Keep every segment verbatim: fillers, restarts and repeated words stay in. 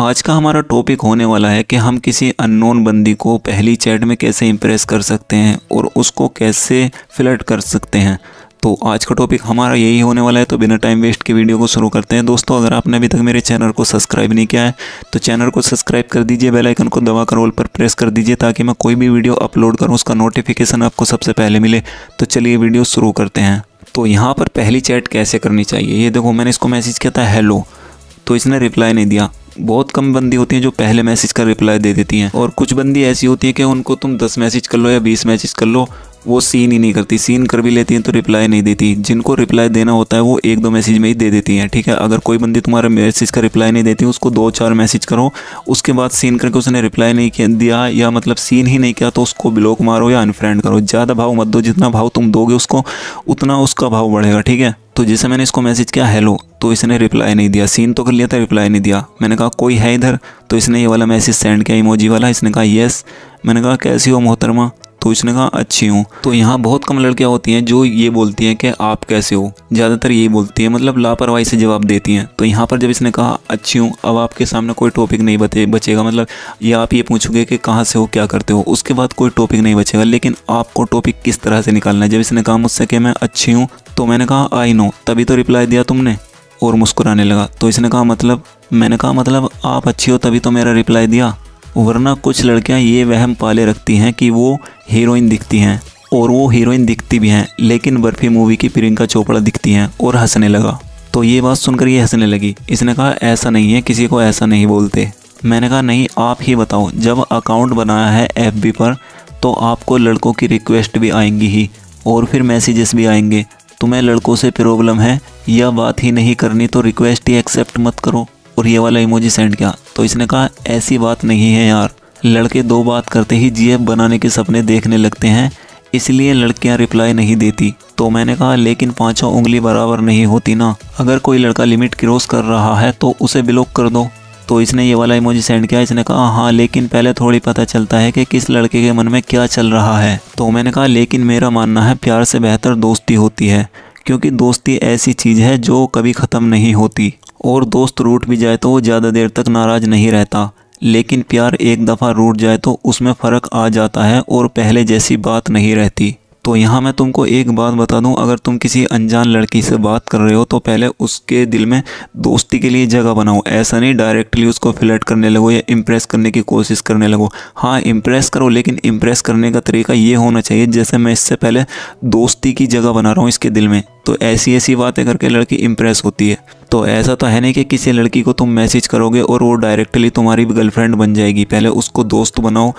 आज का हमारा टॉपिक होने वाला है कि हम किसी अननोन बंदी को पहली चैट में कैसे इम्प्रेस कर सकते हैं और उसको कैसे फ्लर्ट कर सकते हैं। तो आज का टॉपिक हमारा यही होने वाला है, तो बिना टाइम वेस्ट के वीडियो को शुरू करते हैं। दोस्तों, अगर आपने अभी तक मेरे चैनल को सब्सक्राइब नहीं किया है तो चैनल को सब्सक्राइब कर दीजिए, बेल आइकन को दबाकर ऑल पर प्रेस कर दीजिए ताकि मैं कोई भी वीडियो अपलोड करूं उसका नोटिफिकेशन आपको सबसे पहले मिले। तो चलिए वीडियो शुरू करते हैं। तो यहाँ पर पहली चैट कैसे करनी चाहिए, ये देखो मैंने इसको मैसेज किया था हेलो, तो इसने रिप्लाई नहीं दिया। बहुत कम बंदी होती है जो पहले मैसेज का रिप्लाई दे देती हैं, और कुछ बंदी ऐसी होती है कि उनको तुम दस मैसेज कर लो या बीस मैसेज कर लो वो सीन ही नहीं करती, सीन कर भी लेती हैं तो रिप्लाई नहीं देती। जिनको रिप्लाई देना होता है वो एक दो मैसेज में ही दे देती हैं, ठीक है। अगर कोई बंदी तुम्हारे मैसेज का रिप्लाई नहीं देती उसको दो चार मैसेज करो, उसके बाद सीन करके उसने रिप्लाई नहीं दिया या मतलब सीन ही नहीं किया तो उसको ब्लॉक मारो या अनफ्रेंड करो। ज़्यादा भाव मत दो, जितना भाव तुम दोगे उसको उतना उसका भाव बढ़ेगा, ठीक है। तो जैसे मैंने इसको मैसेज किया हेलो, तो इसने रिप्लाई नहीं दिया, सीन तो कर लिया था रिप्लाई नहीं दिया। मैंने कहा कोई है इधर, तो इसने ये वाला मैसेज सेंड किया इमोजी वाला, इसने कहा येस। मैंने कहा कैसी हो मोहतरमा, तो इसने कहा अच्छी हूँ। तो यहाँ बहुत कम लड़कियाँ होती हैं जो ये बोलती हैं कि आप कैसे हो, ज़्यादातर ये बोलती हैं, मतलब लापरवाही से जवाब देती हैं। तो यहाँ पर जब इसने कहा अच्छी हूँ, अब आपके सामने कोई टॉपिक नहीं बचे बचेगा, मतलब ये आप ये पूछोगे कि कहाँ से हो क्या करते हो, उसके बाद कोई टॉपिक नहीं बचेगा। लेकिन आपको टॉपिक किस तरह से निकालना है। जब इसने कहा मुझसे कि मैं अच्छी हूँ, तो मैंने कहा आई नो, तभी तो रिप्लाई दिया तुमने, और मुस्कुराने लगा। तो इसने कहा मतलब, मैंने कहा मतलब आप अच्छी हो तभी तो मेरा रिप्लाई दिया। वरना कुछ लड़कियां ये वहम पाले रखती हैं कि वो हीरोइन दिखती हैं, और वो हीरोइन दिखती भी हैं लेकिन बर्फी मूवी की प्रियंका चोपड़ा दिखती हैं, और हंसने लगा। तो ये बात सुनकर ये हंसने लगी। इसने कहा ऐसा नहीं है, किसी को ऐसा नहीं बोलते। मैंने कहा नहीं, आप ही बताओ, जब अकाउंट बनाया है एफ बी पर तो आपको लड़कों की रिक्वेस्ट भी आएंगी ही और फिर मैसेजेस भी आएंगे। तुम्हें लड़कों से प्रॉब्लम है या बात ही नहीं करनी तो रिक्वेस्ट ही एक्सेप्ट मत करो, और ये वाला इमोजी सेंड किया। तो इसने कहा ऐसी बात नहीं है यार, लड़के दो बात करते ही जीएफ बनाने के सपने देखने लगते हैं, इसलिए लड़कियां रिप्लाई नहीं देती। तो मैंने कहा लेकिन पांचों उंगली बराबर नहीं होती ना, अगर कोई लड़का लिमिट क्रॉस कर रहा है तो उसे ब्लॉक कर दो। तो इसने ये वाला इमोजी सेंड किया। इसने कहा हाँ, लेकिन पहले थोड़ी पता चलता है कि किस लड़के के मन में क्या चल रहा है। तो मैंने कहा लेकिन मेरा मानना है प्यार से बेहतर दोस्ती होती है, क्योंकि दोस्ती ऐसी चीज़ है जो कभी ख़त्म नहीं होती, और दोस्त रूठ भी जाए तो वो ज़्यादा देर तक नाराज़ नहीं रहता, लेकिन प्यार एक दफ़ा रूठ जाए तो उसमें फ़र्क आ जाता है और पहले जैसी बात नहीं रहती। तो यहाँ मैं तुमको एक बात बता दूँ, अगर तुम किसी अनजान लड़की से बात कर रहे हो तो पहले उसके दिल में दोस्ती के लिए जगह बनाओ। ऐसा नहीं डायरेक्टली उसको फ्लर्ट करने लगो या इम्प्रेस करने की कोशिश करने लगो। हाँ, इम्प्रेस करो, लेकिन इम्प्रेस करने का तरीका ये होना चाहिए जैसे मैं इससे पहले दोस्ती की जगह बना रहा हूँ इसके दिल में। तो ऐसी ऐसी बातें करके लड़की इम्प्रेस होती है। तो ऐसा तो है नहीं कि किसी लड़की को तुम मैसेज करोगे और वो डायरेक्टली तुम्हारी गर्लफ्रेंड बन जाएगी। पहले उसको दोस्त बनाओ,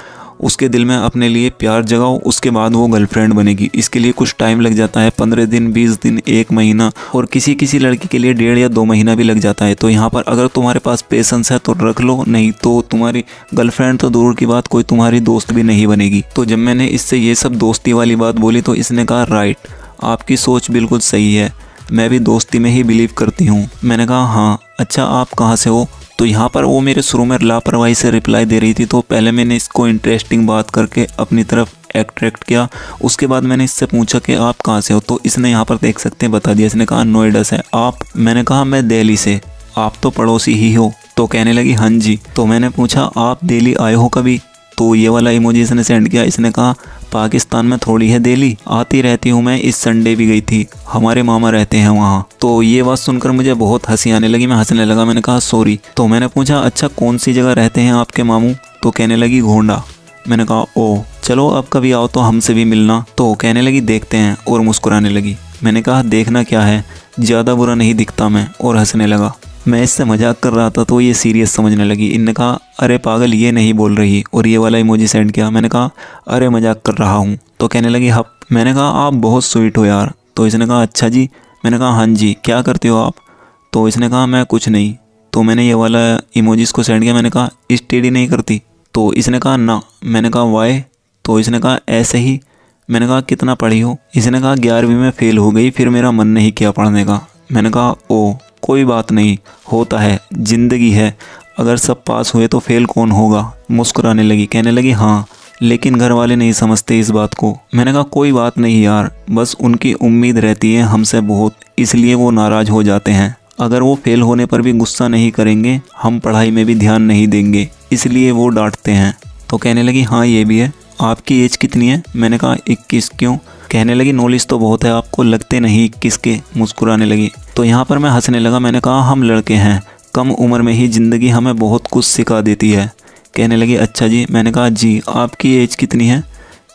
उसके दिल में अपने लिए प्यार जगाओ, उसके बाद वो गर्लफ्रेंड बनेगी। इसके लिए कुछ टाइम लग जाता है, पंद्रह दिन, बीस दिन, एक महीना, और किसी किसी लड़की के लिए डेढ़ या दो महीना भी लग जाता है। तो यहाँ पर अगर तुम्हारे पास पेशेंस है तो रख लो, नहीं तो तुम्हारी गर्लफ्रेंड तो दूर की बात, कोई तुम्हारी दोस्त भी नहीं बनेगी। तो जब मैंने इससे ये सब दोस्ती वाली बात बोली तो इसने कहा राइट, आपकी सोच बिल्कुल सही है, मैं भी दोस्ती में ही बिलीव करती हूँ। मैंने कहा हाँ अच्छा, आप कहाँ से हो। तो यहाँ पर वो मेरे शुरू में लापरवाही से रिप्लाई दे रही थी, तो पहले मैंने इसको इंटरेस्टिंग बात करके अपनी तरफ अट्रैक्ट किया। उसके बाद मैंने इससे पूछा कि आप कहाँ से हो, तो इसने यहाँ पर देख सकते हैं बता दिया। इसने कहा नोएडा से आप। मैंने कहा मैं दिल्ली से। आप तो पड़ोसी ही हो। तो कहने लगी हाँ जी। तो मैंने पूछा आप दिल्ली आए हो कभी, तो ये वाला इमोजी इसने सेंड किया। इसने कहा पाकिस्तान में थोड़ी है दिल्ली, आती रहती हूँ मैं, इस संडे भी गई थी, हमारे मामा रहते हैं वहाँ। तो ये बात सुनकर मुझे बहुत हंसी आने लगी, मैं हंसने लगा। मैंने कहा सॉरी। तो मैंने पूछा अच्छा कौन सी जगह रहते हैं आपके मामू, तो कहने लगी घोंडा। मैंने कहा ओ चलो, अब कभी आओ तो हमसे भी मिलना। तो कहने लगी देखते हैं, और मुस्कुराने लगी। मैंने कहा देखना क्या है, ज़्यादा बुरा नहीं दिखता मैं, और हंसने लगा। मैं इससे मजाक कर रहा था तो ये सीरियस समझने लगी। इनने कहा अरे पागल, ये नहीं बोल रही, और ये वाला इमोजी सेंड किया। मैंने कहा अरे मजाक कर रहा हूँ। तो कहने लगी हप। मैंने कहा आप बहुत स्वीट हो यार। तो इसने कहा अच्छा जी। मैंने कहा हाँ जी, क्या करते हो आप। तो इसने कहा मैं कुछ नहीं। तो मैंने ये वाला इमोजी इसको सेंड किया। मैंने कहा स्टडी नहीं करती, तो इसने कहा ना। मैंने कहा वाई, तो इसने कहा ऐसे ही। मैंने कहा कितना पढ़ी हो। इसने कहा ग्यारहवीं में फ़ेल हो गई, फिर मेरा मन नहीं किया पढ़ने का। मैंने कहा ओ कोई बात नहीं, होता है, ज़िंदगी है, अगर सब पास हुए तो फेल कौन होगा। मुस्कुराने लगी। कहने लगी हाँ, लेकिन घर वाले नहीं समझते इस बात को। मैंने कहा कोई बात नहीं यार, बस उनकी उम्मीद रहती है हमसे बहुत, इसलिए वो नाराज़ हो जाते हैं। अगर वो फेल होने पर भी गुस्सा नहीं करेंगे, हम पढ़ाई में भी ध्यान नहीं देंगे, इसलिए वो डांटते हैं। तो कहने लगी हाँ ये भी है। आपकी एज कितनी है? मैंने कहा इक्कीस। क्यों? कहने लगी नॉलेज तो बहुत है आपको, लगते नहीं इक्कीस के। मुस्कुराने लगी। तो यहाँ पर मैं हंसने लगा। मैंने कहा हम लड़के हैं, कम उम्र में ही ज़िंदगी हमें बहुत कुछ सिखा देती है। कहने लगी अच्छा जी। मैंने कहा जी। आपकी एज कितनी है?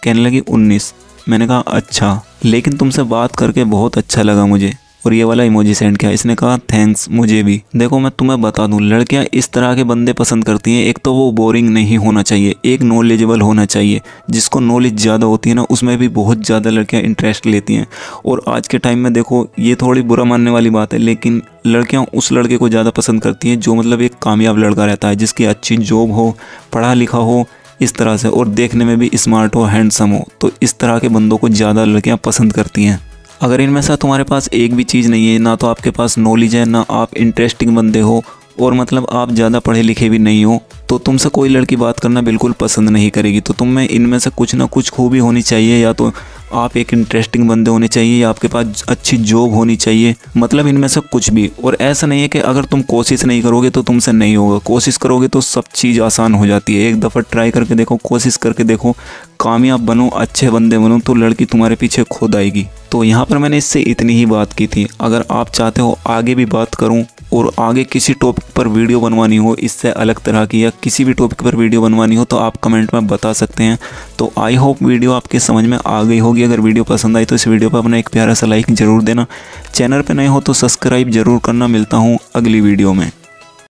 कहने लगी उन्नीस। मैंने कहा अच्छा, लेकिन तुमसे बात करके बहुत अच्छा लगा मुझे। और ये वाला इमोजी सेंड किया। इसने कहा थैंक्स, मुझे भी। देखो मैं तुम्हें बता दूं, लड़कियां इस तरह के बंदे पसंद करती हैं। एक तो वो बोरिंग नहीं होना चाहिए, एक नॉलेजेबल होना चाहिए। जिसको नॉलेज ज़्यादा होती है ना, उसमें भी बहुत ज़्यादा लड़कियां इंटरेस्ट लेती हैं। और आज के टाइम में देखो, ये थोड़ी बुरा मानने वाली बात है, लेकिन लड़कियां उस लड़के को ज़्यादा पसंद करती हैं जो मतलब एक कामयाब लड़का रहता है, जिसकी अच्छी जॉब हो, पढ़ा लिखा हो इस तरह से, और देखने में भी स्मार्ट हो, हैंडसम हो। तो इस तरह के बंदों को ज़्यादा लड़कियां पसंद करती हैं। अगर इनमें से तुम्हारे पास एक भी चीज़ नहीं है, ना तो आपके पास नॉलेज है, ना आप इंटरेस्टिंग बंदे हो, और मतलब आप ज़्यादा पढ़े लिखे भी नहीं हो, तो तुमसे कोई लड़की बात करना बिल्कुल पसंद नहीं करेगी। तो तुम में इनमें से कुछ ना कुछ खूबी होनी चाहिए। या तो आप एक इंटरेस्टिंग बंदे होने चाहिए, या आपके पास अच्छी जॉब होनी चाहिए, मतलब इनमें से कुछ भी। और ऐसा नहीं है कि अगर तुम कोशिश नहीं करोगे तो तुमसे नहीं होगा। कोशिश करोगे तो सब चीज़ आसान हो जाती है। एक दफ़ा ट्राई करके देखो, कोशिश करके देखो, कामयाब बनो, अच्छे बंदे बनो, तो लड़की तुम्हारे पीछे खुद आएगी। तो यहाँ पर मैंने इससे इतनी ही बात की थी। अगर आप चाहते हो आगे भी बात करूँ और आगे किसी टॉपिक पर वीडियो बनवानी हो, इससे अलग तरह की, या किसी भी टॉपिक पर वीडियो बनवानी हो, तो आप कमेंट में बता सकते हैं। तो आई होप वीडियो आपके समझ में आ गई होगी। अगर वीडियो पसंद आई तो इस वीडियो पर अपना एक प्यारा सा लाइक ज़रूर देना। चैनल पर नए हो तो सब्सक्राइब ज़रूर करना। मिलता हूँ अगली वीडियो में।